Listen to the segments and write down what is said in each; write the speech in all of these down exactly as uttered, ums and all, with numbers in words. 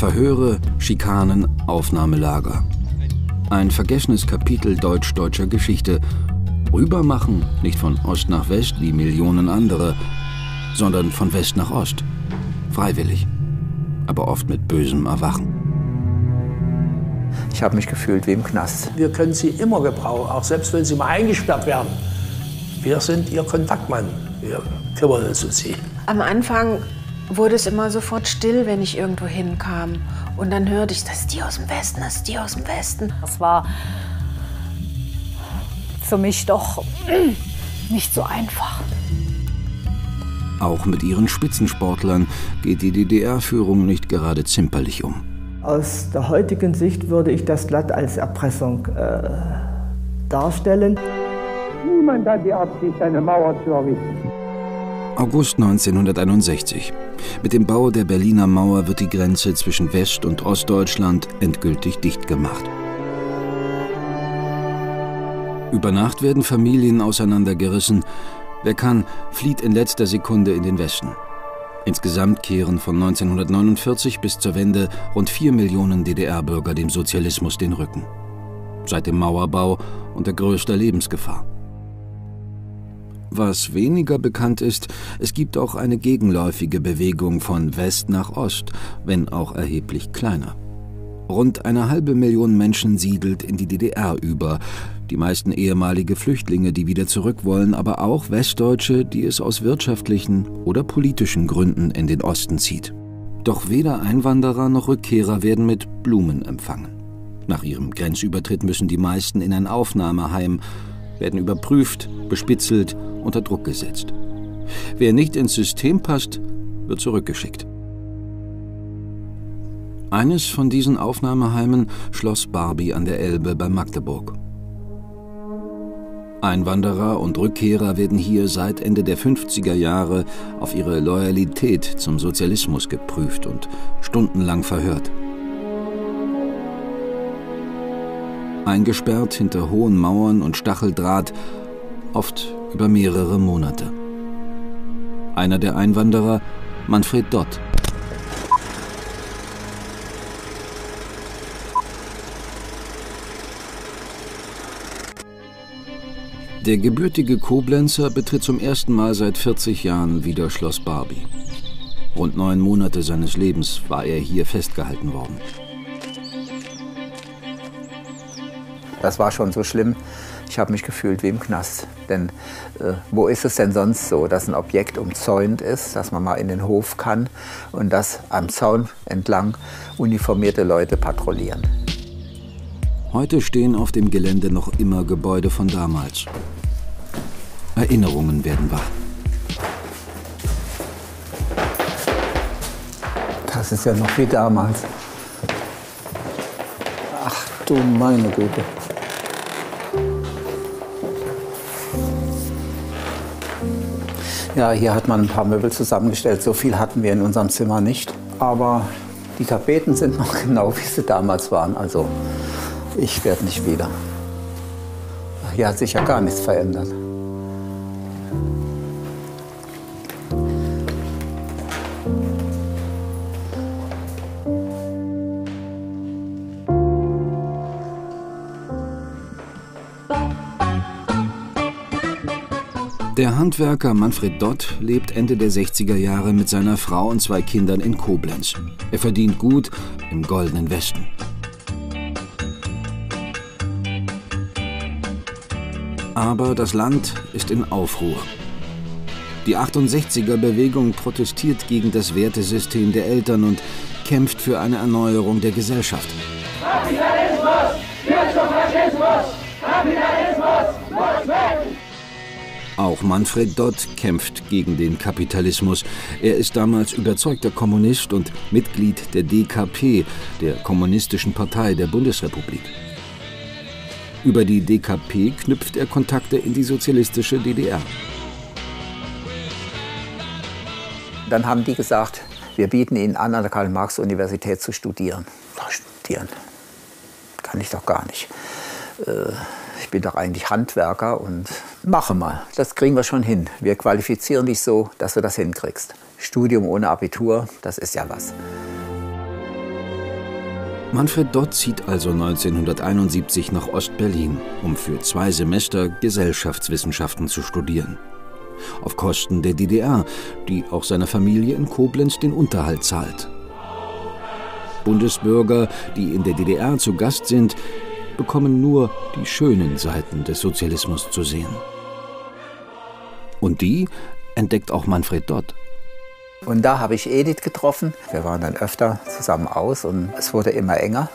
Verhöre, Schikanen, Aufnahmelager. Ein vergessenes Kapitel deutsch-deutscher Geschichte. Rübermachen, nicht von Ost nach West wie Millionen andere, sondern von West nach Ost. Freiwillig, aber oft mit bösem Erwachen. Ich habe mich gefühlt wie im Knast. Wir können sie immer gebrauchen, auch selbst wenn sie mal eingesperrt werden. Wir sind ihr Kontaktmann, wir kümmern uns um sie. Am Anfang wurde es immer sofort still, wenn ich irgendwo hinkam. Und dann hörte ich, das ist die aus dem Westen, das ist die aus dem Westen. Das war für mich doch nicht so einfach. Auch mit ihren Spitzensportlern geht die D D R-Führung nicht gerade zimperlich um. Aus der heutigen Sicht würde ich das glatt als Erpressung äh, darstellen. Niemand hat die Absicht, eine Mauer zu errichten. August neunzehnhunderteinundsechzig. Mit dem Bau der Berliner Mauer wird die Grenze zwischen West- und Ostdeutschland endgültig dicht gemacht. Über Nacht werden Familien auseinandergerissen. Wer kann, flieht in letzter Sekunde in den Westen. Insgesamt kehren von neunzehnhundertneunundvierzig bis zur Wende rund vier Millionen D D R-Bürger dem Sozialismus den Rücken. Seit dem Mauerbau unter größter Lebensgefahr. Was weniger bekannt ist, es gibt auch eine gegenläufige Bewegung von West nach Ost, wenn auch erheblich kleiner. Rund eine halbe Million Menschen siedelt in die D D R über. Die meisten ehemalige Flüchtlinge, die wieder zurück wollen, aber auch Westdeutsche, die es aus wirtschaftlichen oder politischen Gründen in den Osten zieht. Doch weder Einwanderer noch Rückkehrer werden mit Blumen empfangen. Nach ihrem Grenzübertritt müssen die meisten in ein Aufnahmeheim, werden überprüft, bespitzelt, unter Druck gesetzt. Wer nicht ins System passt, wird zurückgeschickt. Eines von diesen Aufnahmeheimen, Schloss Barby an der Elbe bei Magdeburg. Einwanderer und Rückkehrer werden hier seit Ende der fünfziger Jahre auf ihre Loyalität zum Sozialismus geprüft und stundenlang verhört. Eingesperrt hinter hohen Mauern und Stacheldraht, oft über mehrere Monate. Einer der Einwanderer, Manfred Dott. Der gebürtige Koblenzer betritt zum ersten Mal seit vierzig Jahren wieder Schloss Barby. Rund neun Monate seines Lebens war er hier festgehalten worden. Das war schon so schlimm. Ich habe mich gefühlt wie im Knast. Denn äh, wo ist es denn sonst so, dass ein Objekt umzäunt ist, dass man mal in den Hof kann und dass am Zaun entlang uniformierte Leute patrouillieren? Heute stehen auf dem Gelände noch immer Gebäude von damals. Erinnerungen werden wach. Das ist ja noch wie damals. Ach du meine Güte. Ja, hier hat man ein paar Möbel zusammengestellt. So viel hatten wir in unserem Zimmer nicht. Aber die Tapeten sind noch genau, wie sie damals waren. Also ich werde nicht wieder. Hier hat sich ja gar nichts verändert. Der Handwerker Manfred Dott lebt Ende der sechziger Jahre mit seiner Frau und zwei Kindern in Koblenz. Er verdient gut im Goldenen Westen. Aber das Land ist in Aufruhr. Die achtundsechziger-Bewegung protestiert gegen das Wertesystem der Eltern und kämpft für eine Erneuerung der Gesellschaft. Kapitalismus! Führt zum Faschismus! Kapitalismus! Muss weg! Auch Manfred Dott kämpft gegen den Kapitalismus. Er ist damals überzeugter Kommunist und Mitglied der D K P, der Kommunistischen Partei der Bundesrepublik. Über die D K P knüpft er Kontakte in die sozialistische D D R. Dann haben die gesagt, wir bieten Ihnen an, an der Karl-Marx-Universität zu studieren. Studieren kann ich doch gar nicht. Ich bin doch eigentlich Handwerker und mache mal. Das kriegen wir schon hin. Wir qualifizieren dich so, dass du das hinkriegst. Studium ohne Abitur, das ist ja was. Manfred Dott zieht also neunzehnhunderteinundsiebzig nach Ost-Berlin, um für zwei Semester Gesellschaftswissenschaften zu studieren. Auf Kosten der D D R, die auch seiner Familie in Koblenz den Unterhalt zahlt. Bundesbürger, die in der D D R zu Gast sind, bekommen nur die schönen Seiten des Sozialismus zu sehen. Und die entdeckt auch Manfred Dott. Und da habe ich Edith getroffen. Wir waren dann öfter zusammen aus und es wurde immer enger.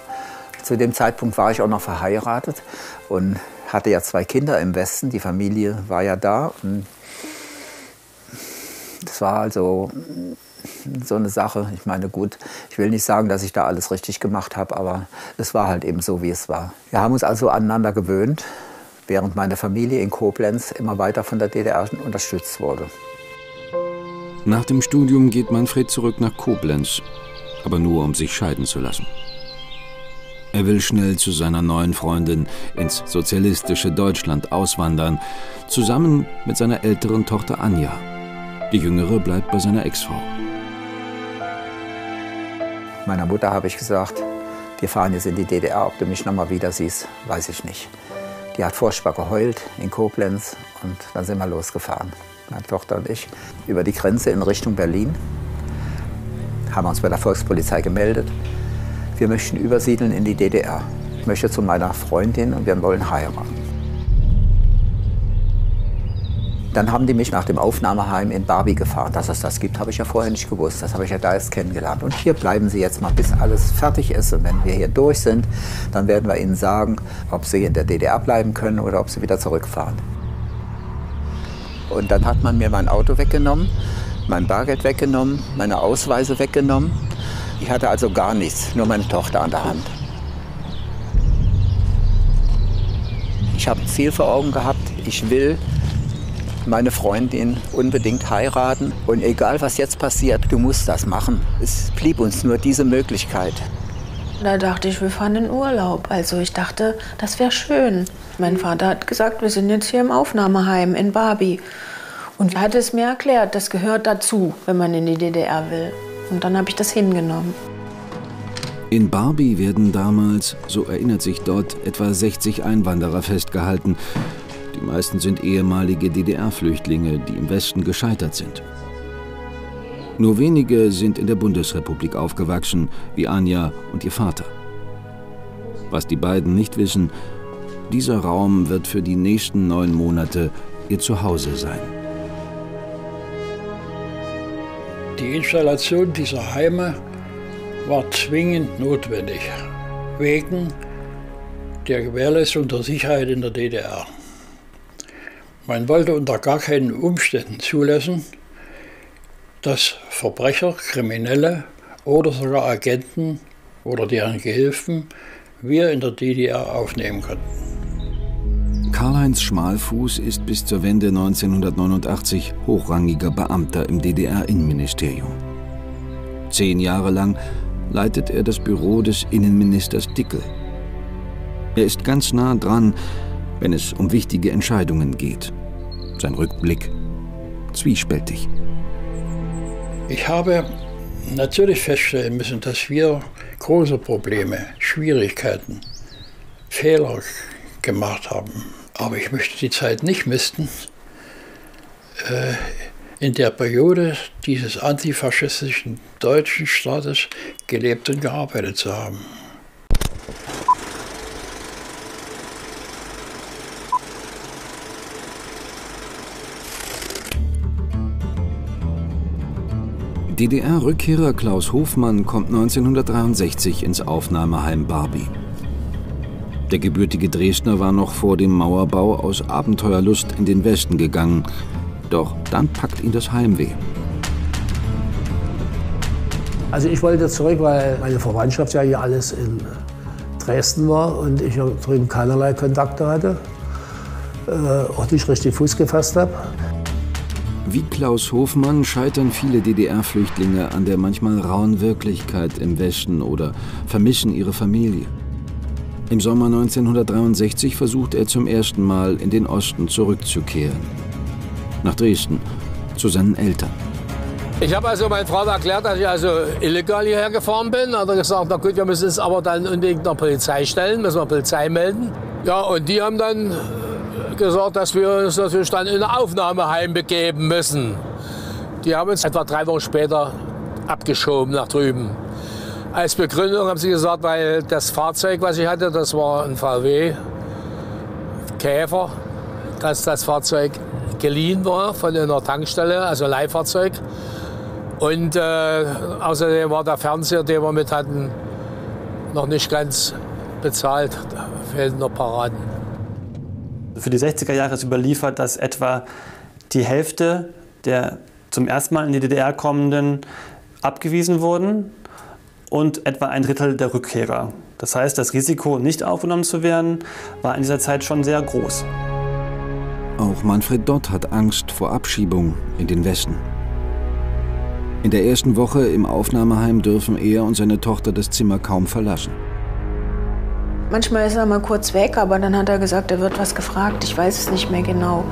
Zu dem Zeitpunkt war ich auch noch verheiratet und hatte ja zwei Kinder im Westen. Die Familie war ja da. Und das war also so eine Sache. Ich meine, gut, ich will nicht sagen, dass ich da alles richtig gemacht habe, aber es war halt eben so, wie es war. Wir haben uns also aneinander gewöhnt, während meine Familie in Koblenz immer weiter von der D D R unterstützt wurde. Nach dem Studium geht Manfred zurück nach Koblenz, aber nur um sich scheiden zu lassen. Er will schnell zu seiner neuen Freundin ins sozialistische Deutschland auswandern, zusammen mit seiner älteren Tochter Anja. Die Jüngere bleibt bei seiner Ex-Frau. Meiner Mutter habe ich gesagt, wir fahren jetzt in die D D R, ob du mich noch mal wieder siehst, weiß ich nicht. Die hat furchtbar geheult in Koblenz und dann sind wir losgefahren. Meine Tochter und ich, über die Grenze in Richtung Berlin, haben uns bei der Volkspolizei gemeldet. Wir möchten übersiedeln in die D D R. Ich möchte zu meiner Freundin und wir wollen heiraten. Dann haben die mich nach dem Aufnahmeheim in Barby gefahren. Dass es das gibt, habe ich ja vorher nicht gewusst. Das habe ich ja da erst kennengelernt. Und hier bleiben Sie jetzt mal, bis alles fertig ist. Und wenn wir hier durch sind, dann werden wir Ihnen sagen, ob Sie in der D D R bleiben können oder ob Sie wieder zurückfahren. Und dann hat man mir mein Auto weggenommen, mein Bargeld weggenommen, meine Ausweise weggenommen. Ich hatte also gar nichts, nur meine Tochter an der Hand. Ich habe ein Ziel vor Augen gehabt. Ich will meine Freundin unbedingt heiraten. Und egal, was jetzt passiert, du musst das machen. Es blieb uns nur diese Möglichkeit. Da dachte ich, wir fahren in Urlaub. Also ich dachte, das wäre schön. Mein Vater hat gesagt, wir sind jetzt hier im Aufnahmeheim in Barby. Und er hat es mir erklärt, das gehört dazu, wenn man in die D D R will. Und dann habe ich das hingenommen. In Barby werden damals, so erinnert sich Dott, etwa sechzig Einwanderer festgehalten. Die meisten sind ehemalige D D R-Flüchtlinge, die im Westen gescheitert sind. Nur wenige sind in der Bundesrepublik aufgewachsen, wie Anja und ihr Vater. Was die beiden nicht wissen, dieser Raum wird für die nächsten neun Monate ihr Zuhause sein. Die Installation dieser Heime war zwingend notwendig, wegen der Gewährleistung der Sicherheit in der D D R. Man wollte unter gar keinen Umständen zulassen, dass Verbrecher, Kriminelle oder sogar Agenten oder deren Gehilfen wir in der D D R aufnehmen konnten. Karl-Heinz Schmalfuß ist bis zur Wende neunzehnhundertneunundachtzig hochrangiger Beamter im D D R-Innenministerium. Zehn Jahre lang leitet er das Büro des Innenministers Dickel. Er ist ganz nah dran, wenn es um wichtige Entscheidungen geht. Sein Rückblick zwiespältig. Ich habe natürlich feststellen müssen, dass wir große Probleme, Schwierigkeiten, Fehler gemacht haben. Aber ich möchte die Zeit nicht missen, äh, in der Periode dieses antifaschistischen deutschen Staates gelebt und gearbeitet zu haben. D D R-Rückkehrer Klaus Hofmann kommt neunzehnhundertdreiundsechzig ins Aufnahmeheim Barby. Der gebürtige Dresdner war noch vor dem Mauerbau aus Abenteuerlust in den Westen gegangen. Doch dann packt ihn das Heimweh. Also ich wollte zurück, weil meine Verwandtschaft ja hier alles in Dresden war und ich hier drüben keinerlei Kontakte hatte, äh, auch nicht richtig Fuß gefasst habe. Wie Klaus Hofmann scheitern viele D D R-Flüchtlinge an der manchmal rauen Wirklichkeit im Westen oder vermissen ihre Familie. Im Sommer neunzehnhundertdreiundsechzig versucht er zum ersten Mal, in den Osten zurückzukehren. Nach Dresden, zu seinen Eltern. Ich habe also meiner Frau erklärt, dass ich also illegal hierher gefahren bin. Dann hat er gesagt, na gut, wir müssen es aber dann unbedingt der Polizei stellen, müssen wir Polizei melden. Ja, und die haben dann gesagt, dass wir uns natürlich dann in ein Aufnahmeheim begeben müssen. Die haben uns etwa drei Wochen später abgeschoben nach drüben. Als Begründung haben sie gesagt, weil das Fahrzeug, was ich hatte, das war ein V W Käfer, dass das Fahrzeug geliehen war von einer Tankstelle, also Leihfahrzeug. Und äh, außerdem war der Fernseher, den wir mit hatten, noch nicht ganz bezahlt. Da fehlen noch Paraden. Für die sechziger Jahre ist überliefert, dass etwa die Hälfte der zum ersten Mal in die D D R kommenden abgewiesen wurden und etwa ein Drittel der Rückkehrer. Das heißt, das Risiko, nicht aufgenommen zu werden, war in dieser Zeit schon sehr groß. Auch Manfred Dott hat Angst vor Abschiebung in den Westen. In der ersten Woche im Aufnahmeheim dürfen er und seine Tochter das Zimmer kaum verlassen. Manchmal ist er mal kurz weg, aber dann hat er gesagt, er wird was gefragt. Ich weiß es nicht mehr genau.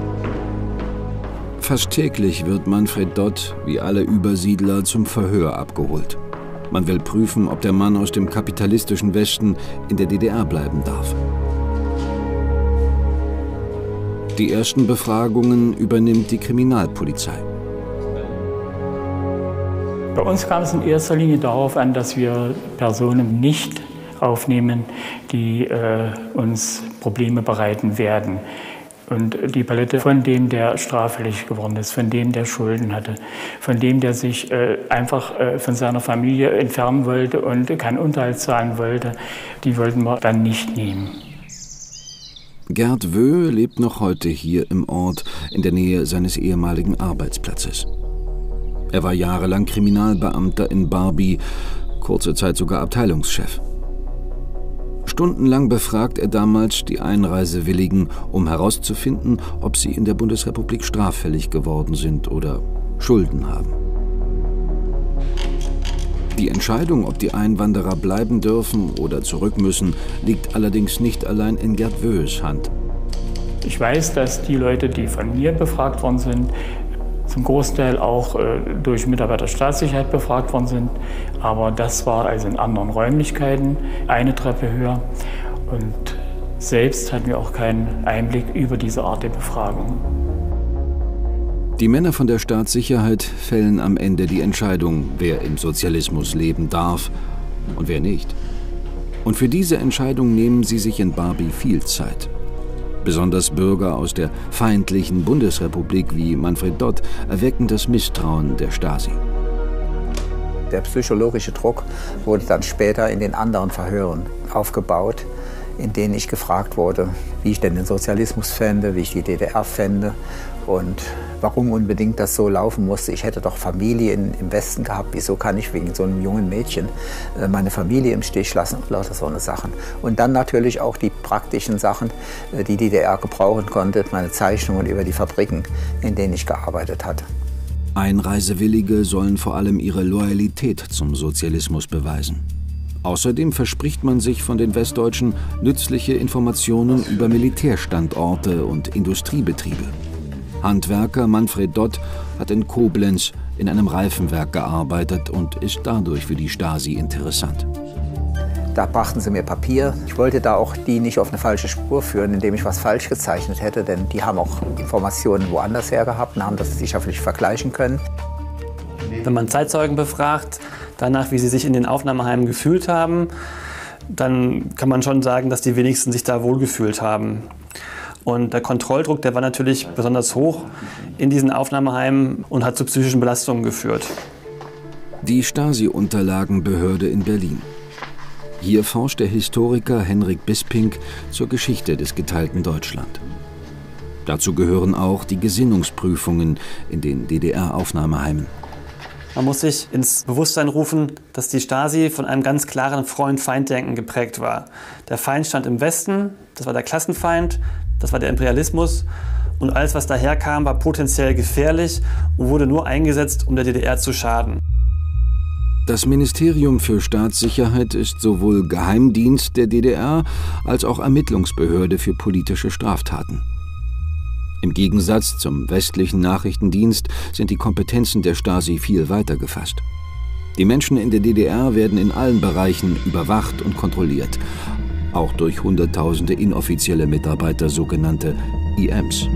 Fast täglich wird Manfred Dott, wie alle Übersiedler, zum Verhör abgeholt. Man will prüfen, ob der Mann aus dem kapitalistischen Westen in der D D R bleiben darf. Die ersten Befragungen übernimmt die Kriminalpolizei. Bei uns kam es in erster Linie darauf an, dass wir Personen nicht aufnehmen, die äh, uns Probleme bereiten werden. Und die Palette von dem, der straffällig geworden ist, von dem, der Schulden hatte, von dem, der sich äh, einfach äh, von seiner Familie entfernen wollte und keinen Unterhalt zahlen wollte, die wollten wir dann nicht nehmen. Gerd Wöhl lebt noch heute hier im Ort, in der Nähe seines ehemaligen Arbeitsplatzes. Er war jahrelang Kriminalbeamter in Barby, kurze Zeit sogar Abteilungschef. Stundenlang befragt er damals die Einreisewilligen, um herauszufinden, ob sie in der Bundesrepublik straffällig geworden sind oder Schulden haben. Die Entscheidung, ob die Einwanderer bleiben dürfen oder zurück müssen, liegt allerdings nicht allein in Gerd Wöhls Hand. Ich weiß, dass die Leute, die von mir befragt worden sind, zum Großteil auch äh, durch Mitarbeiter Staatssicherheit befragt worden sind. Aber das war also in anderen Räumlichkeiten, eine Treppe höher. Und selbst hatten wir auch keinen Einblick über diese Art der Befragung. Die Männer von der Staatssicherheit fällen am Ende die Entscheidung, wer im Sozialismus leben darf und wer nicht. Und für diese Entscheidung nehmen sie sich in Barby viel Zeit. Besonders Bürger aus der feindlichen Bundesrepublik wie Manfred Dott erwecken das Misstrauen der Stasi. Der psychologische Druck wurde dann später in den anderen Verhören aufgebaut, in denen ich gefragt wurde, wie ich denn den Sozialismus fände, wie ich die D D R fände und warum unbedingt das so laufen musste. Ich hätte doch Familie in, im Westen gehabt, wieso kann ich wegen so einem jungen Mädchen meine Familie im Stich lassen und lauter so eine Sachen. Und dann natürlich auch die praktischen Sachen, die die D D R gebrauchen konnte, meine Zeichnungen über die Fabriken, in denen ich gearbeitet hatte. Einreisewillige sollen vor allem ihre Loyalität zum Sozialismus beweisen. Außerdem verspricht man sich von den Westdeutschen nützliche Informationen über Militärstandorte und Industriebetriebe. Handwerker Manfred Dott hat in Koblenz in einem Reifenwerk gearbeitet und ist dadurch für die Stasi interessant. Da brachten sie mir Papier. Ich wollte da auch die nicht auf eine falsche Spur führen, indem ich was falsch gezeichnet hätte, denn die haben auch Informationen woanders her gehabt und haben das sicherlich vergleichen können. Wenn man Zeitzeugen befragt, danach, wie sie sich in den Aufnahmeheimen gefühlt haben, dann kann man schon sagen, dass die wenigsten sich da wohlgefühlt haben. Und der Kontrolldruck, der war natürlich besonders hoch in diesen Aufnahmeheimen und hat zu psychischen Belastungen geführt. Die Stasi-Unterlagenbehörde in Berlin. Hier forscht der Historiker Henrik Bisping zur Geschichte des geteilten Deutschland. Dazu gehören auch die Gesinnungsprüfungen in den D D R-Aufnahmeheimen. Man muss sich ins Bewusstsein rufen, dass die Stasi von einem ganz klaren Freund-Feind-Denken geprägt war. Der Feind stand im Westen, das war der Klassenfeind, das war der Imperialismus. Und alles, was daherkam, war potenziell gefährlich und wurde nur eingesetzt, um der D D R zu schaden. Das Ministerium für Staatssicherheit ist sowohl Geheimdienst der D D R als auch Ermittlungsbehörde für politische Straftaten. Im Gegensatz zum westlichen Nachrichtendienst sind die Kompetenzen der Stasi viel weiter gefasst. Die Menschen in der D D R werden in allen Bereichen überwacht und kontrolliert, auch durch Hunderttausende inoffizielle Mitarbeiter, sogenannte I Ms.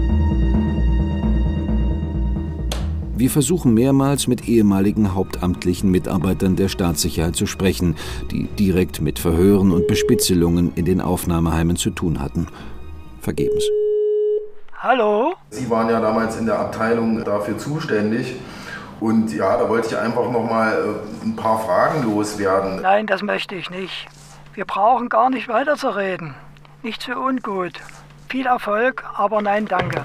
Wir versuchen mehrmals mit ehemaligen hauptamtlichen Mitarbeitern der Staatssicherheit zu sprechen, die direkt mit Verhören und Bespitzelungen in den Aufnahmeheimen zu tun hatten. Vergebens. Hallo? Sie waren ja damals in der Abteilung dafür zuständig. Und ja, da wollte ich einfach noch mal ein paar Fragen loswerden. Nein, das möchte ich nicht. Wir brauchen gar nicht weiterzureden. Nichts für ungut. Viel Erfolg, aber nein, danke.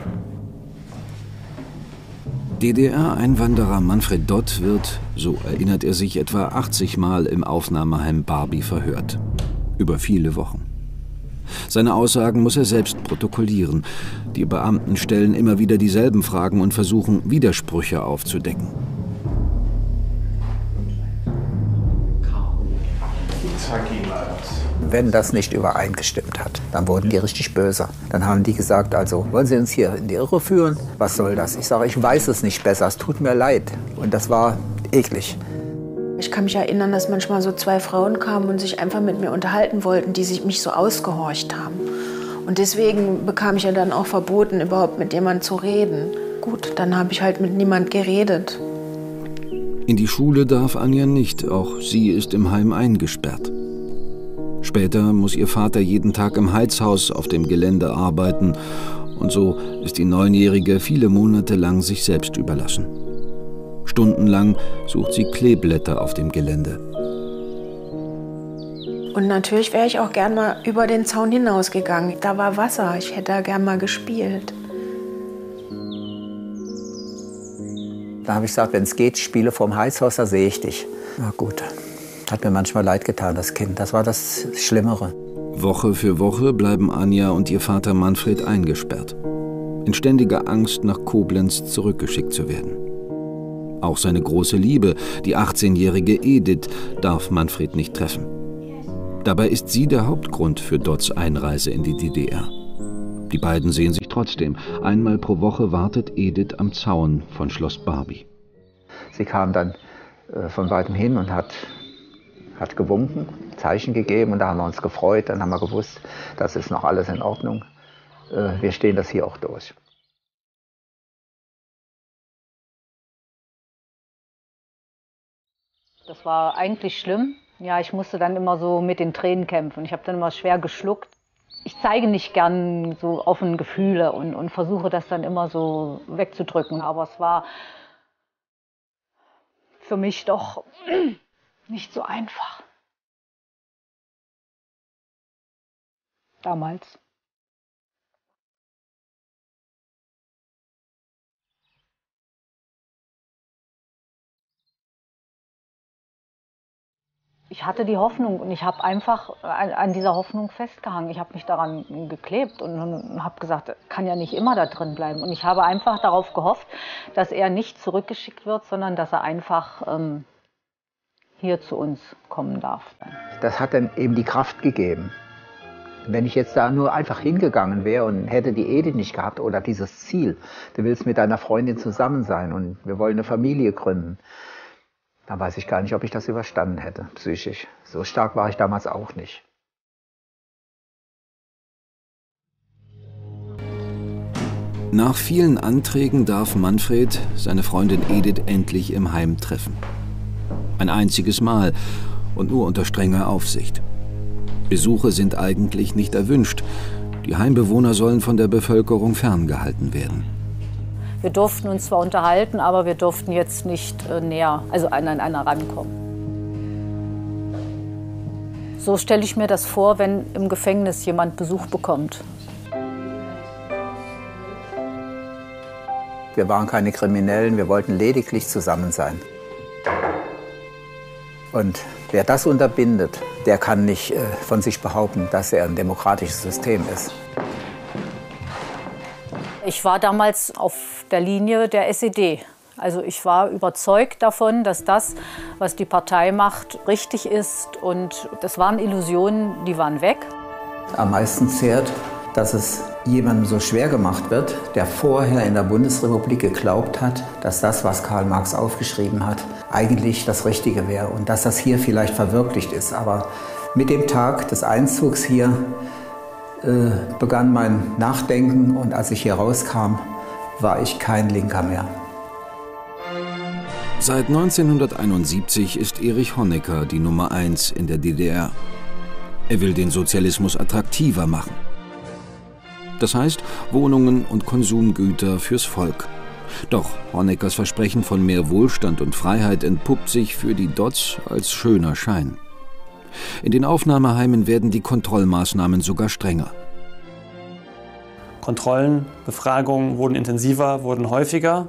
D D R-Einwanderer Manfred Dott wird, so erinnert er sich, etwa achtzig Mal im Aufnahmeheim Barby verhört. Über viele Wochen. Seine Aussagen muss er selbst protokollieren. Die Beamten stellen immer wieder dieselben Fragen und versuchen, Widersprüche aufzudecken. Wenn das nicht übereingestimmt hat, dann wurden die richtig böse. Dann haben die gesagt, also wollen Sie uns hier in die Irre führen? Was soll das? Ich sage, ich weiß es nicht besser, es tut mir leid. Und das war eklig. Ich kann mich erinnern, dass manchmal so zwei Frauen kamen und sich einfach mit mir unterhalten wollten, die sich mich so ausgehorcht haben. Und deswegen bekam ich ja dann auch verboten, überhaupt mit jemandem zu reden. Gut, dann habe ich halt mit niemand geredet. In die Schule darf Anja nicht, auch sie ist im Heim eingesperrt. Später muss ihr Vater jeden Tag im Heizhaus auf dem Gelände arbeiten. Und so ist die Neunjährige viele Monate lang sich selbst überlassen. Stundenlang sucht sie Kleeblätter auf dem Gelände. Und natürlich wäre ich auch gern mal über den Zaun hinausgegangen. Da war Wasser, ich hätte da gern mal gespielt. Da habe ich gesagt, wenn es geht, spiele vorm Heizhaus, da sehe ich dich. Na gut, hat mir manchmal leid getan, das Kind. Das war das Schlimmere. Woche für Woche bleiben Anja und ihr Vater Manfred eingesperrt. In ständiger Angst, nach Koblenz zurückgeschickt zu werden. Auch seine große Liebe, die achtzehnjährige Edith, darf Manfred nicht treffen. Dabei ist sie der Hauptgrund für Dotts Einreise in die D D R. Die beiden sehen sich trotzdem. Einmal pro Woche wartet Edith am Zaun von Schloss Barby. Sie kam dann äh, von weitem hin und hat, hat gewunken, Zeichen gegeben. Und da haben wir uns gefreut. Dann haben wir gewusst, das ist noch alles in Ordnung. Äh, wir stehen das hier auch durch. Das war eigentlich schlimm. Ja, ich musste dann immer so mit den Tränen kämpfen. Ich habe dann immer schwer geschluckt. Ich zeige nicht gern so offene Gefühle und, und versuche das dann immer so wegzudrücken. Aber es war für mich doch nicht so einfach. Damals. Ich hatte die Hoffnung und ich habe einfach an dieser Hoffnung festgehangen. Ich habe mich daran geklebt und habe gesagt, kann ja nicht immer da drin bleiben. Und ich habe einfach darauf gehofft, dass er nicht zurückgeschickt wird, sondern dass er einfach ähm, hier zu uns kommen darf. Das hat dann eben die Kraft gegeben. Wenn ich jetzt da nur einfach hingegangen wäre und hätte die Edith nicht gehabt oder dieses Ziel, du willst mit deiner Freundin zusammen sein und wir wollen eine Familie gründen. Da weiß ich gar nicht, ob ich das überstanden hätte, psychisch. So stark war ich damals auch nicht. Nach vielen Anträgen darf Manfred seine Freundin Edith endlich im Heim treffen. Ein einziges Mal und nur unter strenger Aufsicht. Besuche sind eigentlich nicht erwünscht. Die Heimbewohner sollen von der Bevölkerung ferngehalten werden. Wir durften uns zwar unterhalten, aber wir durften jetzt nicht äh, näher, also aneinander rankommen. So stelle ich mir das vor, wenn im Gefängnis jemand Besuch bekommt. Wir waren keine Kriminellen, wir wollten lediglich zusammen sein. Und wer das unterbindet, der kann nicht äh, von sich behaupten, dass er ein demokratisches System ist. Ich war damals auf der Linie der S E D. Also ich war überzeugt davon, dass das, was die Partei macht, richtig ist. Und das waren Illusionen, die waren weg. Am meisten zehrt dass es jemandem so schwer gemacht wird, der vorher in der Bundesrepublik geglaubt hat, dass das, was Karl Marx aufgeschrieben hat, eigentlich das Richtige wäre und dass das hier vielleicht verwirklicht ist. Aber mit dem Tag des Einzugs hier äh, begann mein Nachdenken und als ich hier rauskam, war ich kein Linker mehr. Seit neunzehnhunderteinundsiebzig ist Erich Honecker die Nummer eins in der D D R. Er will den Sozialismus attraktiver machen. Das heißt, Wohnungen und Konsumgüter fürs Volk. Doch Honeckers Versprechen von mehr Wohlstand und Freiheit entpuppt sich für die Dotts als schöner Schein. In den Aufnahmeheimen werden die Kontrollmaßnahmen sogar strenger. Kontrollen, Befragungen wurden intensiver, wurden häufiger.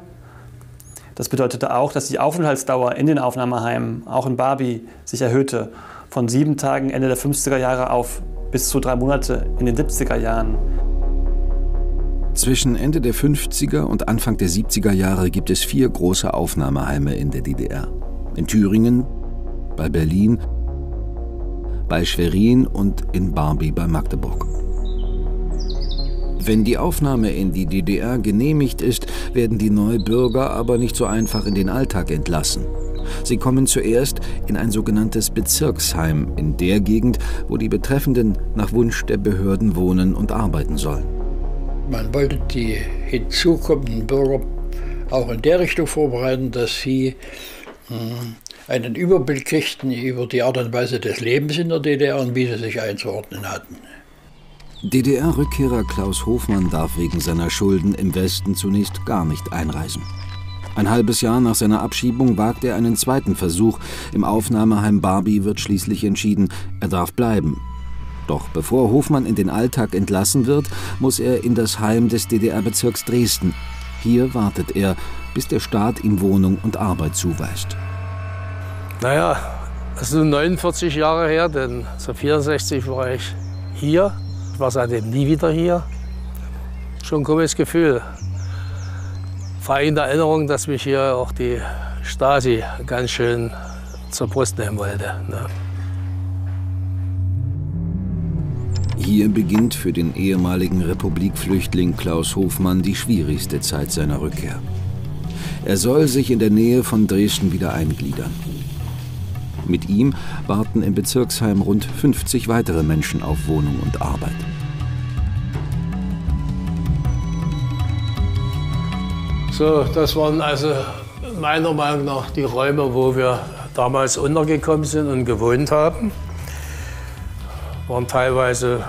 Das bedeutete auch, dass die Aufenthaltsdauer in den Aufnahmeheimen, auch in Barby, sich erhöhte. Von sieben Tagen Ende der fünfziger Jahre auf bis zu drei Monate in den siebziger Jahren. Zwischen Ende der fünfziger und Anfang der siebziger Jahre gibt es vier große Aufnahmeheime in der D D R. In Thüringen, bei Berlin, bei Schwerin und in Barby bei Magdeburg. Wenn die Aufnahme in die D D R genehmigt ist, werden die Neubürger aber nicht so einfach in den Alltag entlassen. Sie kommen zuerst in ein sogenanntes Bezirksheim, in der Gegend, wo die Betreffenden nach Wunsch der Behörden wohnen und arbeiten sollen. Man wollte die hinzukommenden Bürger auch in der Richtung vorbereiten, dass sie einen Überblick kriegten über die Art und Weise des Lebens in der D D R und wie sie sich einzuordnen hatten. D D R-Rückkehrer Klaus Hofmann darf wegen seiner Schulden im Westen zunächst gar nicht einreisen. Ein halbes Jahr nach seiner Abschiebung wagt er einen zweiten Versuch. Im Aufnahmeheim Barby wird schließlich entschieden, er darf bleiben. Doch bevor Hofmann in den Alltag entlassen wird, muss er in das Heim des D D R-Bezirks Dresden. Hier wartet er, bis der Staat ihm Wohnung und Arbeit zuweist. Naja, das sind neunundvierzig Jahre her, denn vierundsechzig war ich hier. Ich war seitdem nie wieder hier. Schon ein komisches Gefühl. Vor allem in der Erinnerung, dass mich hier auch die Stasi ganz schön zur Brust nehmen wollte. Ne? Hier beginnt für den ehemaligen Republikflüchtling Klaus Hofmann die schwierigste Zeit seiner Rückkehr. Er soll sich in der Nähe von Dresden wieder eingliedern. Mit ihm warten im Bezirksheim rund fünfzig weitere Menschen auf Wohnung und Arbeit. So, das waren also meiner Meinung nach die Räume, wo wir damals untergekommen sind und gewohnt haben. Waren teilweise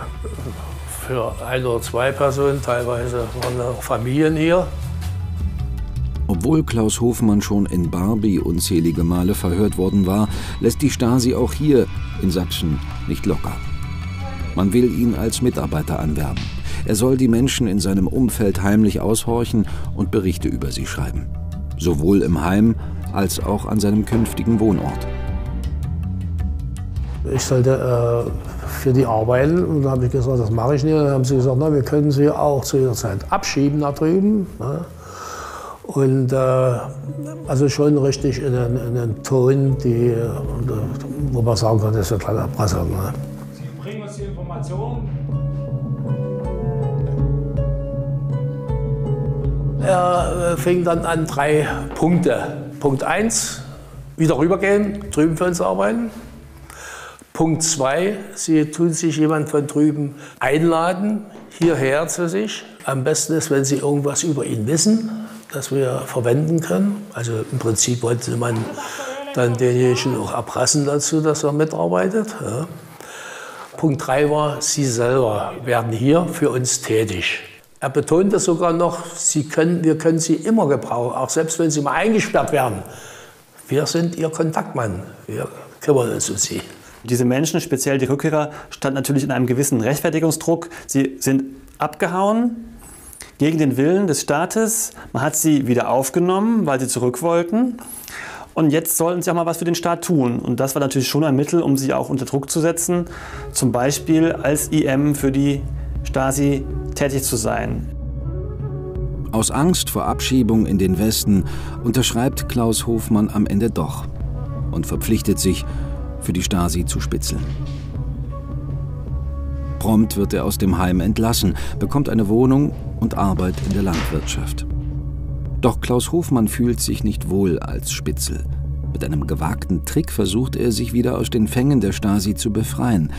für ein oder zwei Personen, teilweise waren auch Familien hier. Obwohl Klaus Hofmann schon in Barby unzählige Male verhört worden war, lässt die Stasi auch hier in Sachsen nicht locker. Man will ihn als Mitarbeiter anwerben. Er soll die Menschen in seinem Umfeld heimlich aushorchen und Berichte über sie schreiben. Sowohl im Heim als auch an seinem künftigen Wohnort. Ich sollte äh, für die arbeiten und da habe ich gesagt, das mache ich nicht. Dann haben sie gesagt, na, wir können sie auch zu ihrer Zeit abschieben nach drüben. Ne? Und äh, also schon richtig in einem Ton, die, wo man sagen kann, das ist eine kleine Erpressung. Ne? Sie bringen uns die Informationen. Er fing dann an, drei Punkte. Punkt eins, wieder rübergehen, drüben für uns arbeiten. Punkt zwei, sie tun sich jemand von drüben einladen, hierher zu sich. Am besten ist, wenn sie irgendwas über ihn wissen, das wir verwenden können. Also im Prinzip wollte man dann denjenigen auch erpressen dazu, dass er mitarbeitet. Ja. Punkt drei war, sie selber werden hier für uns tätig. Er betonte sogar noch, sie können, wir können sie immer gebrauchen, auch selbst wenn sie mal eingesperrt werden. Wir sind ihr Kontaktmann, wir kümmern uns um sie. Diese Menschen, speziell die Rückkehrer, standen natürlich in einem gewissen Rechtfertigungsdruck. Sie sind abgehauen. Gegen den Willen des Staates. Man hat sie wieder aufgenommen, weil sie zurück wollten. Und jetzt sollten sie auch mal was für den Staat tun. Und das war natürlich schon ein Mittel, um sie auch unter Druck zu setzen. Zum Beispiel als I M für die Stasi tätig zu sein. Aus Angst vor Abschiebung in den Westen unterschreibt Klaus Hofmann am Ende doch und verpflichtet sich, für die Stasi zu spitzeln. Prompt wird er aus dem Heim entlassen, bekommt eine Wohnung und Arbeit in der Landwirtschaft. Doch Klaus Hofmann fühlt sich nicht wohl als Spitzel. Mit einem gewagten Trick versucht er, sich wieder aus den Fängen der Stasi zu befreien.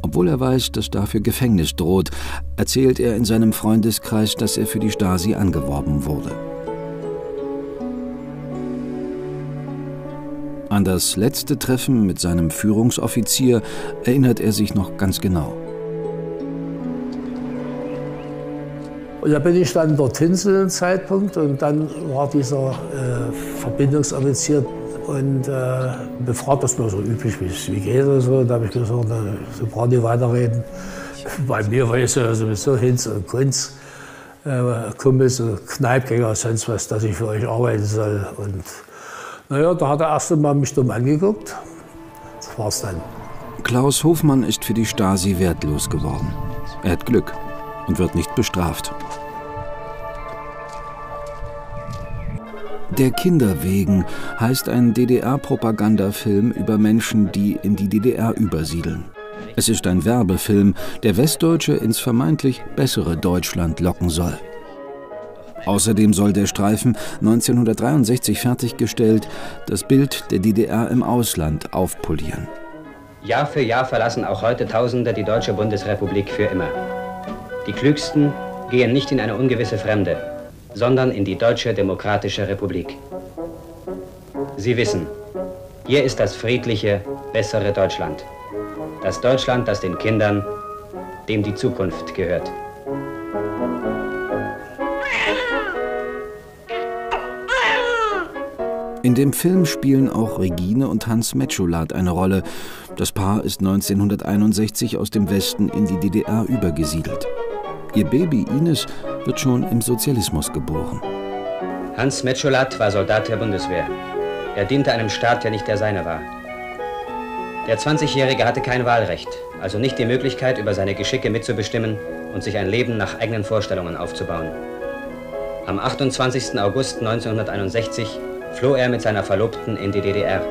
Obwohl er weiß, dass dafür Gefängnis droht, erzählt er in seinem Freundeskreis, dass er für die Stasi angeworben wurde. An das letzte Treffen mit seinem Führungsoffizier erinnert er sich noch ganz genau. Und da bin ich dann dorthin zu dem Zeitpunkt und dann war dieser äh, Verbindungsoffizier und äh, befragt das nur so üblich, wie geht es so. Da habe ich gesagt, na, so brauchen die weiterreden. Bei mir war ich sowieso Hinz und Kunz, äh, Kumpels und Kneipgänger, sonst was, dass ich für euch arbeiten soll. Und naja, da hat er erst einmal mich dumm angeguckt. Das war's dann. Klaus Hofmann ist für die Stasi wertlos geworden. Er hat Glück und wird nicht bestraft. Der Kinder wegen heißt ein D D R-Propagandafilm über Menschen, die in die D D R übersiedeln. Es ist ein Werbefilm, der Westdeutsche ins vermeintlich bessere Deutschland locken soll. Außerdem soll der Streifen neunzehnhundertdreiundsechzig fertiggestellt das Bild der D D R im Ausland aufpolieren. Jahr für Jahr verlassen auch heute Tausende die deutsche Bundesrepublik für immer. Die Klügsten gehen nicht in eine ungewisse Fremde, sondern in die Deutsche Demokratische Republik. Sie wissen, hier ist das friedliche, bessere Deutschland. Das Deutschland, das den Kindern, dem die Zukunft gehört. In dem Film spielen auch Regine und Hans Metschulat eine Rolle. Das Paar ist neunzehnhunderteinundsechzig aus dem Westen in die D D R übergesiedelt. Ihr Baby Ines wird schon im Sozialismus geboren. Hans Metschulat war Soldat der Bundeswehr. Er diente einem Staat, der nicht der seine war. Der zwanzigjährige hatte kein Wahlrecht, also nicht die Möglichkeit, über seine Geschicke mitzubestimmen und sich ein Leben nach eigenen Vorstellungen aufzubauen. Am achtundzwanzigsten August neunzehnhunderteinundsechzig floh er mit seiner Verlobten in die D D R.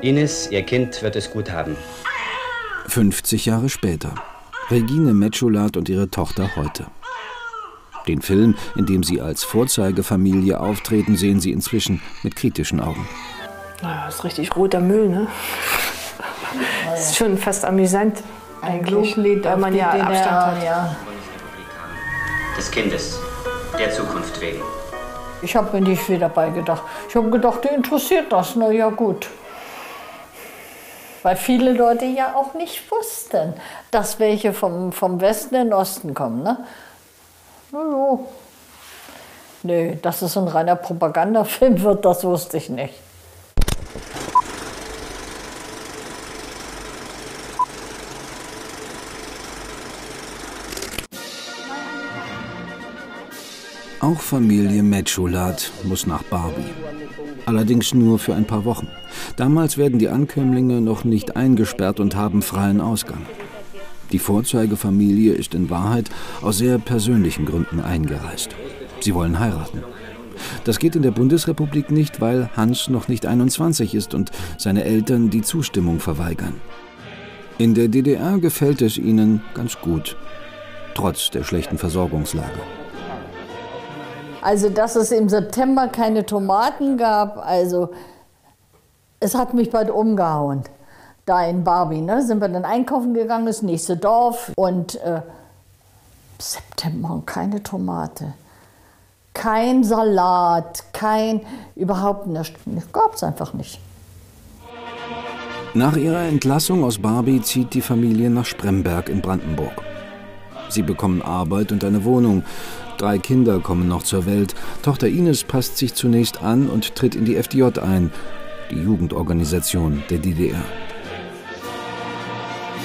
Ines, ihr Kind, wird es gut haben. fünfzig Jahre später. Regine Metschulat und ihre Tochter heute. Den Film, in dem sie als Vorzeigefamilie auftreten, sehen sie inzwischen mit kritischen Augen. Ja, das ist richtig roter Müll, ne? Das ist schon fast amüsant. Ein Glockenlied, weil man ja Abstand hat. Ja. Des Kindes, der Zukunft wegen. Ich habe mir nicht viel dabei gedacht. Ich habe gedacht, die interessiert das. Na ja, gut. Weil viele Leute ja auch nicht wussten, dass welche vom, vom Westen in den Osten kommen. Ne? Na ja. Nee, dass es ein reiner Propagandafilm wird, das wusste ich nicht. Auch Familie Metschulat muss nach Barby. Allerdings nur für ein paar Wochen. Damals werden die Ankömmlinge noch nicht eingesperrt und haben freien Ausgang. Die Vorzeigefamilie ist in Wahrheit aus sehr persönlichen Gründen eingereist. Sie wollen heiraten. Das geht in der Bundesrepublik nicht, weil Hans noch nicht einundzwanzig ist und seine Eltern die Zustimmung verweigern. In der D D R gefällt es ihnen ganz gut, trotz der schlechten Versorgungslage. Also, dass es im September keine Tomaten gab, also, es hat mich bald umgehauen, da in Barby, ne? Sind wir dann einkaufen gegangen, das nächste Dorf und äh, September, keine Tomate, kein Salat, kein, überhaupt nichts, gab es einfach nicht. Nach ihrer Entlassung aus Barby zieht die Familie nach Spremberg in Brandenburg. Sie bekommen Arbeit und eine Wohnung. Drei Kinder kommen noch zur Welt. Tochter Ines passt sich zunächst an und tritt in die F D J ein, die Jugendorganisation der D D R.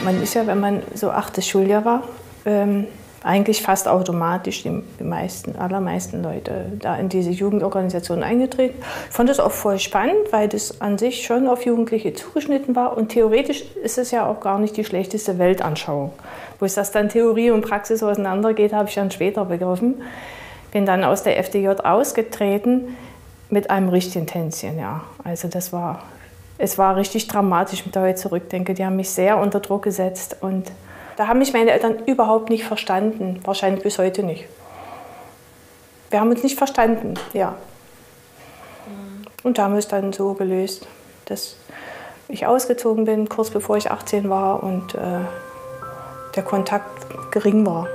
Man ist ja, wenn man so achtes Schuljahr war, ähm, eigentlich fast automatisch die meisten, allermeisten Leute da in diese Jugendorganisation eingetreten. Ich fand das auch voll spannend, weil das an sich schon auf Jugendliche zugeschnitten war. Und theoretisch ist es ja auch gar nicht die schlechteste Weltanschauung. Wo es das dann Theorie und Praxis auseinandergeht, habe ich dann später begriffen. Bin dann aus der F D J ausgetreten mit einem richtigen Tänzchen, ja. Also das war, es war richtig dramatisch, wenn ich da heute zurückdenke. Die haben mich sehr unter Druck gesetzt und Da haben mich meine Eltern überhaupt nicht verstanden, wahrscheinlich bis heute nicht. Wir haben uns nicht verstanden, ja. Und da haben wir es dann so gelöst, dass ich ausgezogen bin, kurz bevor ich achtzehn war und äh, der Kontakt gering war.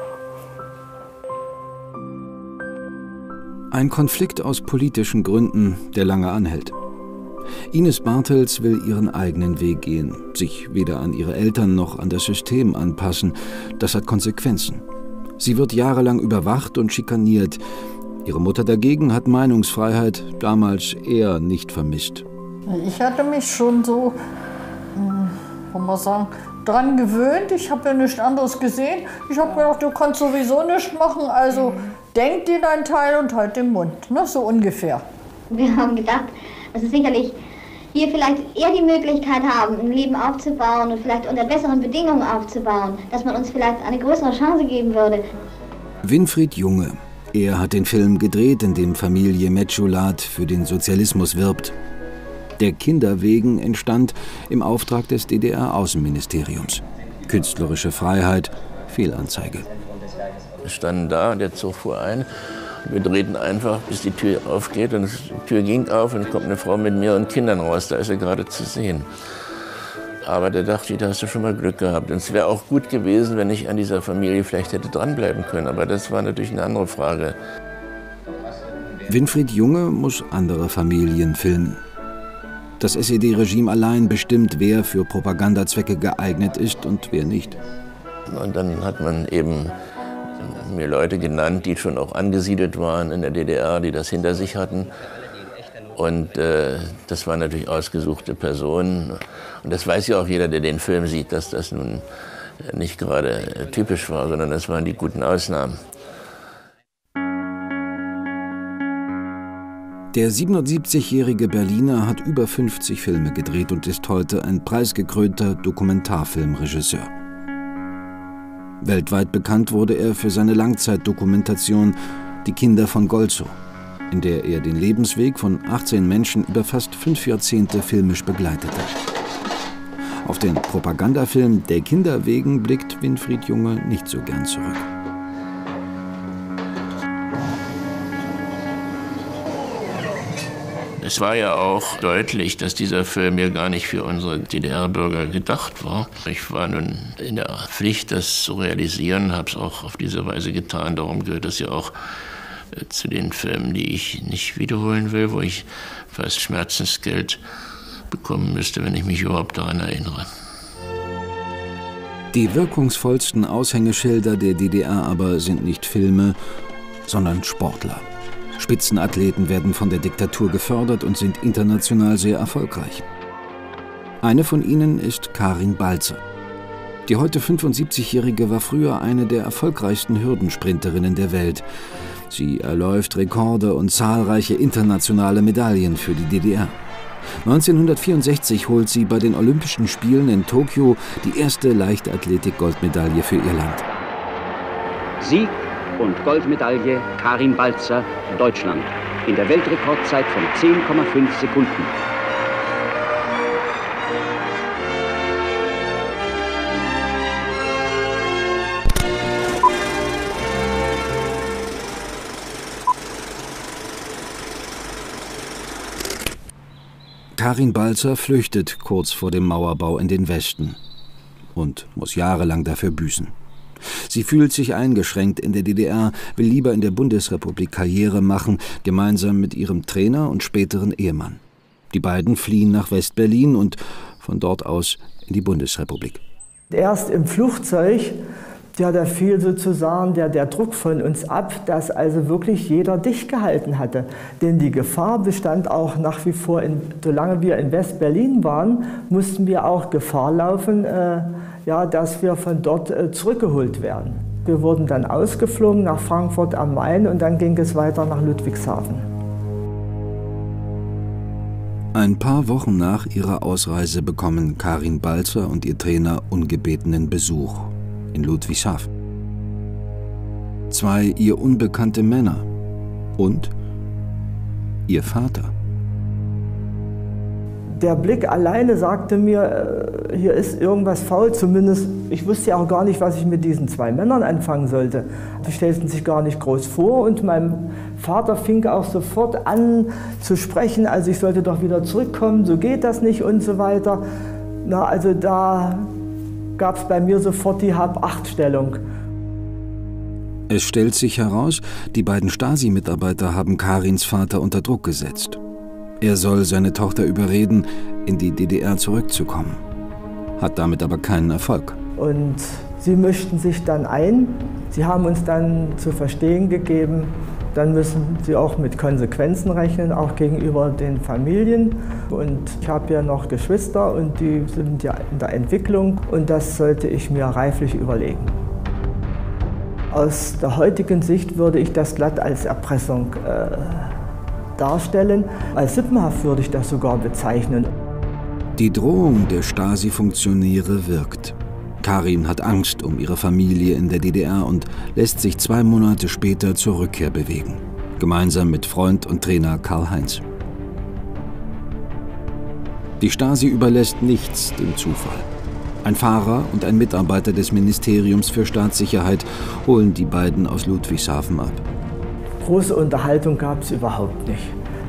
Ein Konflikt aus politischen Gründen, der lange anhält. Ines Bartels will ihren eigenen Weg gehen, sich weder an ihre Eltern noch an das System anpassen. Das hat Konsequenzen. Sie wird jahrelang überwacht und schikaniert. Ihre Mutter dagegen hat Meinungsfreiheit damals eher nicht vermisst. Ich hatte mich schon so, kann man sagen, dran gewöhnt. Ich habe ja nichts anderes gesehen. Ich habe gedacht, du kannst sowieso nichts machen, also denk dir deinen Teil und halt den Mund, ne? So ungefähr. Wir haben gedacht, dass wir sicherlich hier vielleicht eher die Möglichkeit haben, ein Leben aufzubauen und vielleicht unter besseren Bedingungen aufzubauen, dass man uns vielleicht eine größere Chance geben würde. Winfried Junge. Er hat den Film gedreht, in dem Familie Metschulat für den Sozialismus wirbt. Der Kinder wegen entstand im Auftrag des D D R-Außenministeriums. Künstlerische Freiheit, Fehlanzeige. Wir standen da und der Zug fuhr ein. Wir drehten einfach, bis die Tür aufgeht. Und die Tür ging auf und kommt eine Frau mit mir und Kindern raus. Da ist er gerade zu sehen. Aber da dachte ich, da hast du schon mal Glück gehabt. Und es wäre auch gut gewesen, wenn ich an dieser Familie vielleicht hätte dranbleiben können. Aber das war natürlich eine andere Frage. Winfried Junge muss andere Familien filmen. Das S E D-Regime allein bestimmt, wer für Propagandazwecke geeignet ist und wer nicht. Und dann hat man eben mir Leute genannt, die schon auch angesiedelt waren in der D D R, die das hinter sich hatten. Und äh, das waren natürlich ausgesuchte Personen. Und das weiß ja auch jeder, der den Film sieht, dass das nun nicht gerade typisch war, sondern das waren die guten Ausnahmen. Der siebenundsiebzigjährige Berliner hat über fünfzig Filme gedreht und ist heute ein preisgekrönter Dokumentarfilmregisseur. Weltweit bekannt wurde er für seine Langzeitdokumentation »Die Kinder von Golzow«, in der er den Lebensweg von achtzehn Menschen über fast fünf Jahrzehnte filmisch begleitete. Auf den Propagandafilm »Der Kinder wegen« blickt Winfried Junge nicht so gern zurück. Es war ja auch deutlich, dass dieser Film ja gar nicht für unsere D D R-Bürger gedacht war. Ich war nun in der Pflicht, das zu realisieren, habe es auch auf diese Weise getan. Darum gehört es ja auch zu den Filmen, die ich nicht wiederholen will, wo ich fast Schmerzensgeld bekommen müsste, wenn ich mich überhaupt daran erinnere. Die wirkungsvollsten Aushängeschilder der D D R aber sind nicht Filme, sondern Sportler. Spitzenathleten werden von der Diktatur gefördert und sind international sehr erfolgreich. Eine von ihnen ist Karin Balzer. Die heute fünfundsiebzigjährige war früher eine der erfolgreichsten Hürdensprinterinnen der Welt. Sie erläuft Rekorde und zahlreiche internationale Medaillen für die D D R. neunzehnhundertvierundsechzig holt sie bei den Olympischen Spielen in Tokio die erste Leichtathletik-Goldmedaille für ihr Land. Sieg und Goldmedaille Karin Balzer, Deutschland, in der Weltrekordzeit von zehn Komma fünf Sekunden. Karin Balzer flüchtet kurz vor dem Mauerbau in den Westen und muss jahrelang dafür büßen. Sie fühlt sich eingeschränkt in der D D R, will lieber in der Bundesrepublik Karriere machen, gemeinsam mit ihrem Trainer und späteren Ehemann. Die beiden fliehen nach West-Berlin und von dort aus in die Bundesrepublik. Erst im Flugzeug, ja, da fiel sozusagen der, der Druck von uns ab, dass also wirklich jeder dicht gehalten hatte. Denn die Gefahr bestand auch nach wie vor, in, solange wir in West-Berlin waren, mussten wir auch Gefahr laufen, äh, Ja, dass wir von dort äh, zurückgeholt werden. Wir wurden dann ausgeflogen nach Frankfurt am Main und dann ging es weiter nach Ludwigshafen. Ein paar Wochen nach ihrer Ausreise bekommen Karin Balzer und ihr Trainer ungebetenen Besuch in Ludwigshafen. Zwei ihr unbekannte Männer und ihr Vater. Der Blick alleine sagte mir, hier ist irgendwas faul, zumindest, ich wusste ja auch gar nicht, was ich mit diesen zwei Männern anfangen sollte. Die stellten sich gar nicht groß vor und mein Vater fing auch sofort an zu sprechen, also ich sollte doch wieder zurückkommen, so geht das nicht und so weiter. Na, also da gab es bei mir sofort die Hab-Acht-Stellung. Es stellt sich heraus, die beiden Stasi-Mitarbeiter haben Karins Vater unter Druck gesetzt. Er soll seine Tochter überreden, in die D D R zurückzukommen. Hat damit aber keinen Erfolg. Und sie mischten sich dann ein. Sie haben uns dann zu verstehen gegeben, dann müssen sie auch mit Konsequenzen rechnen, auch gegenüber den Familien. Und ich habe ja noch Geschwister und die sind ja in der Entwicklung. Und das sollte ich mir reiflich überlegen. Aus der heutigen Sicht würde ich das glatt als Erpressung äh, darstellen. Als sippenhaft würde ich das sogar bezeichnen. Die Drohung der Stasi-Funktionäre wirkt. Karin hat Angst um ihre Familie in der D D R und lässt sich zwei Monate später zur Rückkehr bewegen. Gemeinsam mit Freund und Trainer Karl-Heinz. Die Stasi überlässt nichts dem Zufall. Ein Fahrer und ein Mitarbeiter des Ministeriums für Staatssicherheit holen die beiden aus Ludwigshafen ab. Große Unterhaltung gab es überhaupt nicht.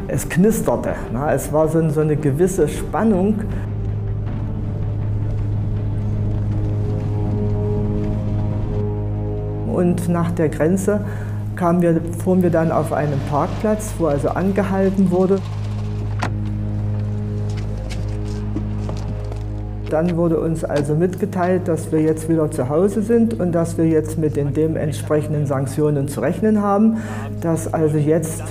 Es knisterte. Na, es war so, so eine gewisse Spannung. Und nach der Grenze kamen wir, fuhren wir dann auf einen Parkplatz, wo also angehalten wurde. Dann wurde uns also mitgeteilt, dass wir jetzt wieder zu Hause sind und dass wir jetzt mit den dementsprechenden Sanktionen zu rechnen haben, dass also jetzt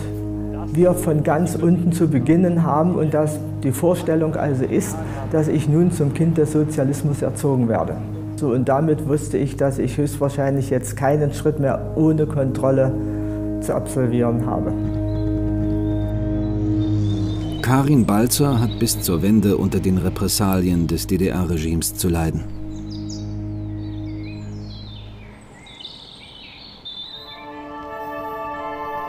wir von ganz unten zu beginnen haben und dass die Vorstellung also ist, dass ich nun zum Kind des Sozialismus erzogen werde. So, und damit wusste ich, dass ich höchstwahrscheinlich jetzt keinen Schritt mehr ohne Kontrolle zu absolvieren habe. Karin Balzer hat bis zur Wende unter den Repressalien des D D R-Regimes zu leiden.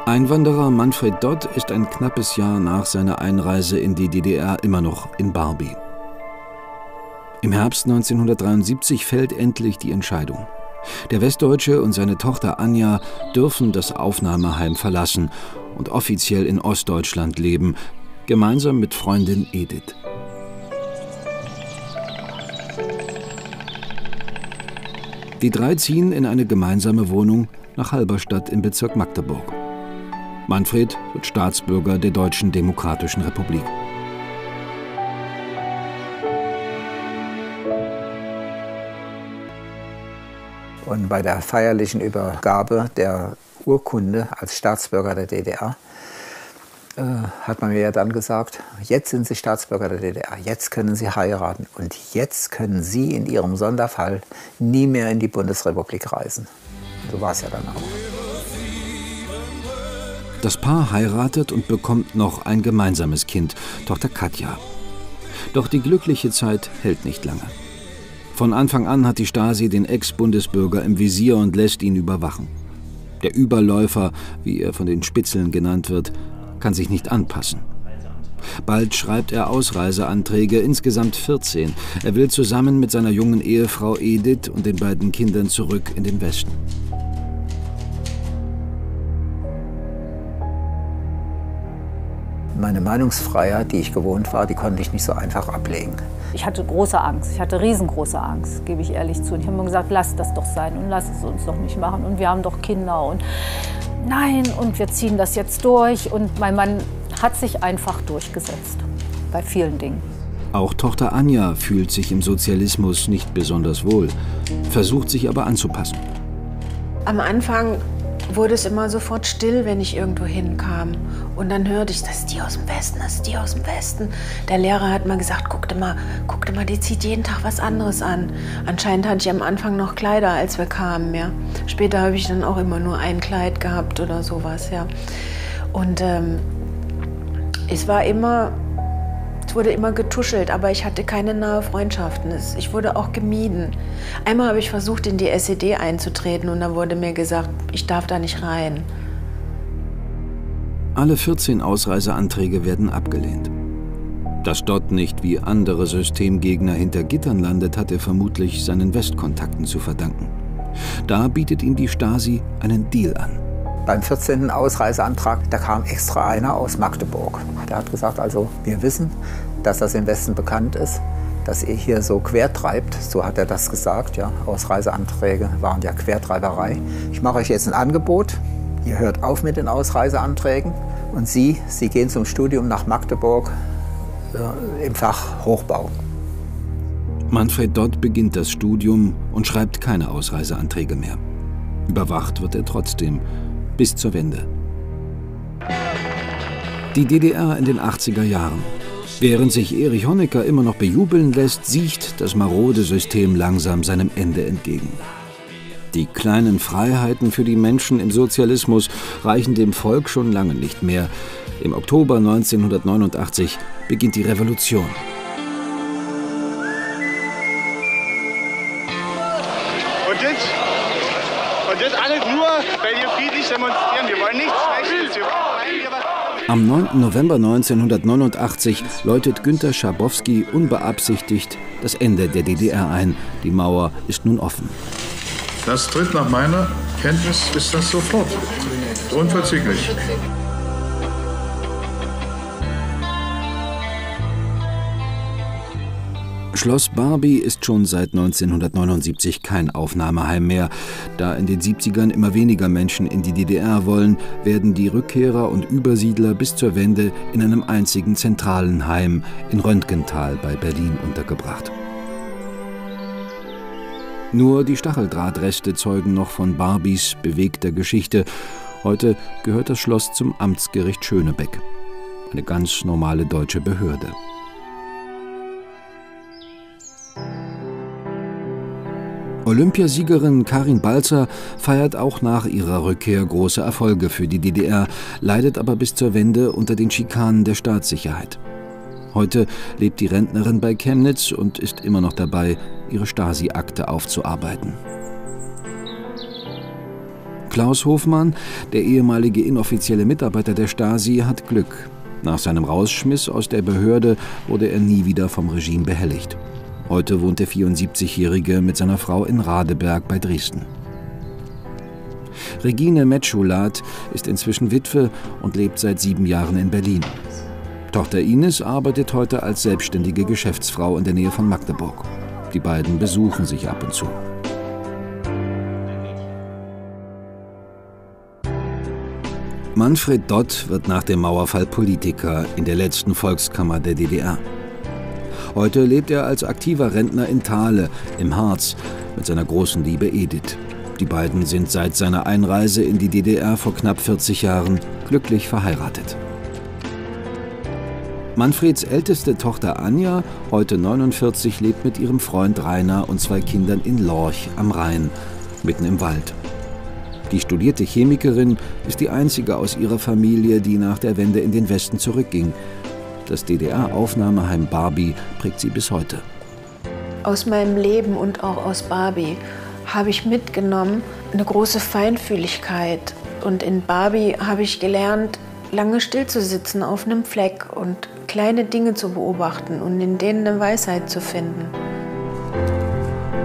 Einwanderer Manfred Dott ist ein knappes Jahr nach seiner Einreise in die D D R immer noch in Barby. Im Herbst neunzehnhundertdreiundsiebzig fällt endlich die Entscheidung. Der Westdeutsche und seine Tochter Anja dürfen das Aufnahmeheim verlassen und offiziell in Ostdeutschland leben, gemeinsam mit Freundin Edith. Die drei ziehen in eine gemeinsame Wohnung nach Halberstadt im Bezirk Magdeburg. Manfred wird Staatsbürger der Deutschen Demokratischen Republik. Und bei der feierlichen Übergabe der Urkunde als Staatsbürger der D D R hat man mir ja dann gesagt, jetzt sind Sie Staatsbürger der D D R, jetzt können Sie heiraten und jetzt können Sie in Ihrem Sonderfall nie mehr in die Bundesrepublik reisen. So war es ja dann auch. Das Paar heiratet und bekommt noch ein gemeinsames Kind, Tochter Katja. Doch die glückliche Zeit hält nicht lange. Von Anfang an hat die Stasi den Ex-Bundesbürger im Visier und lässt ihn überwachen. Der Überläufer, wie er von den Spitzeln genannt wird, kann sich nicht anpassen. Bald schreibt er Ausreiseanträge, insgesamt vierzehn. Er will zusammen mit seiner jungen Ehefrau Edith und den beiden Kindern zurück in den Westen. Meine Meinungsfreiheit, die ich gewohnt war, die konnte ich nicht so einfach ablegen. Ich hatte große Angst, ich hatte riesengroße Angst, gebe ich ehrlich zu. Und ich habe mir gesagt, lasst das doch sein und lasst es uns doch nicht machen und wir haben doch Kinder und nein, und wir ziehen das jetzt durch. Und mein Mann hat sich einfach durchgesetzt bei vielen Dingen. Auch Tochter Anja fühlt sich im Sozialismus nicht besonders wohl, versucht sich aber anzupassen. Am Anfang wurde es immer sofort still, wenn ich irgendwo hinkam. Und dann hörte ich, das ist die aus dem Westen, das ist die aus dem Westen. Der Lehrer hat mal gesagt, guck dir mal, guck dir mal, die zieht jeden Tag was anderes an. Anscheinend hatte ich am Anfang noch Kleider, als wir kamen, ja. Später habe ich dann auch immer nur ein Kleid gehabt oder sowas, ja. Und ähm, es war immer, es wurde immer getuschelt, aber ich hatte keine nahe Freundschaften. Ich wurde auch gemieden. Einmal habe ich versucht, in die S E D einzutreten und dann wurde mir gesagt, ich darf da nicht rein. Alle vierzehn Ausreiseanträge werden abgelehnt. Dass Dott nicht wie andere Systemgegner hinter Gittern landet, hat er vermutlich seinen Westkontakten zu verdanken. Da bietet ihm die Stasi einen Deal an. Beim vierzehnten Ausreiseantrag, da kam extra einer aus Magdeburg. Der hat gesagt, also wir wissen, dass das im Westen bekannt ist, dass ihr hier so quertreibt, so hat er das gesagt. Ja. Ausreiseanträge waren ja Quertreiberei. Ich mache euch jetzt ein Angebot, ihr hört auf mit den Ausreiseanträgen und Sie, Sie gehen zum Studium nach Magdeburg äh, im Fach Hochbau. Manfred Dott beginnt das Studium und schreibt keine Ausreiseanträge mehr. Überwacht wird er trotzdem, bis zur Wende. Die D D R in den achtziger Jahren. Während sich Erich Honecker immer noch bejubeln lässt, sieht das marode System langsam seinem Ende entgegen. Die kleinen Freiheiten für die Menschen im Sozialismus reichen dem Volk schon lange nicht mehr. Im Oktober neunzehnhundertneunundachtzig beginnt die Revolution. Und jetzt? Und jetzt alles nur, weil wir friedlich demonstrieren. Wir wollen nichts Schlechtes. Wir wollen eigentlich Am neunten November neunzehnhundertneunundachtzig läutet Günter Schabowski unbeabsichtigt das Ende der D D R ein. Die Mauer ist nun offen. Das tritt nach meiner Kenntnis ist das sofort. Unverzüglich. Schloss Barby ist schon seit neunzehnhundertneunundsiebzig kein Aufnahmeheim mehr. Da in den siebzigern immer weniger Menschen in die D D R wollen, werden die Rückkehrer und Übersiedler bis zur Wende in einem einzigen zentralen Heim in Röntgenthal bei Berlin untergebracht. Nur die Stacheldrahtreste zeugen noch von Barbys bewegter Geschichte. Heute gehört das Schloss zum Amtsgericht Schönebeck. Eine ganz normale deutsche Behörde. Olympiasiegerin Karin Balzer feiert auch nach ihrer Rückkehr große Erfolge für die D D R, leidet aber bis zur Wende unter den Schikanen der Staatssicherheit. Heute lebt die Rentnerin bei Chemnitz und ist immer noch dabei, ihre Stasi-Akte aufzuarbeiten. Klaus Hofmann, der ehemalige inoffizielle Mitarbeiter der Stasi, hat Glück. Nach seinem Rausschmiss aus der Behörde wurde er nie wieder vom Regime behelligt. Heute wohnt der vierundsiebzigjährige mit seiner Frau in Radeberg bei Dresden. Regine Metschulat ist inzwischen Witwe und lebt seit sieben Jahren in Berlin. Tochter Ines arbeitet heute als selbstständige Geschäftsfrau in der Nähe von Magdeburg. Die beiden besuchen sich ab und zu. Manfred Dott wird nach dem Mauerfall Politiker in der letzten Volkskammer der D D R. Heute lebt er als aktiver Rentner in Thale, im Harz, mit seiner großen Liebe Edith. Die beiden sind seit seiner Einreise in die D D R vor knapp vierzig Jahren glücklich verheiratet. Manfreds älteste Tochter Anja, heute neunundvierzig, lebt mit ihrem Freund Rainer und zwei Kindern in Lorch am Rhein, mitten im Wald. Die studierte Chemikerin ist die einzige aus ihrer Familie, die nach der Wende in den Westen zurückging. Das D D R-Aufnahmeheim Barby prägt sie bis heute. Aus meinem Leben und auch aus Barby habe ich mitgenommen eine große Feinfühligkeit. Und in Barby habe ich gelernt, lange still zu sitzen auf einem Fleck und kleine Dinge zu beobachten und in denen eine Weisheit zu finden.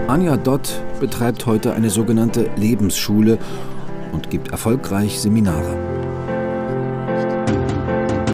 Anja Dott betreibt heute eine sogenannte Lebensschule und gibt erfolgreich Seminare.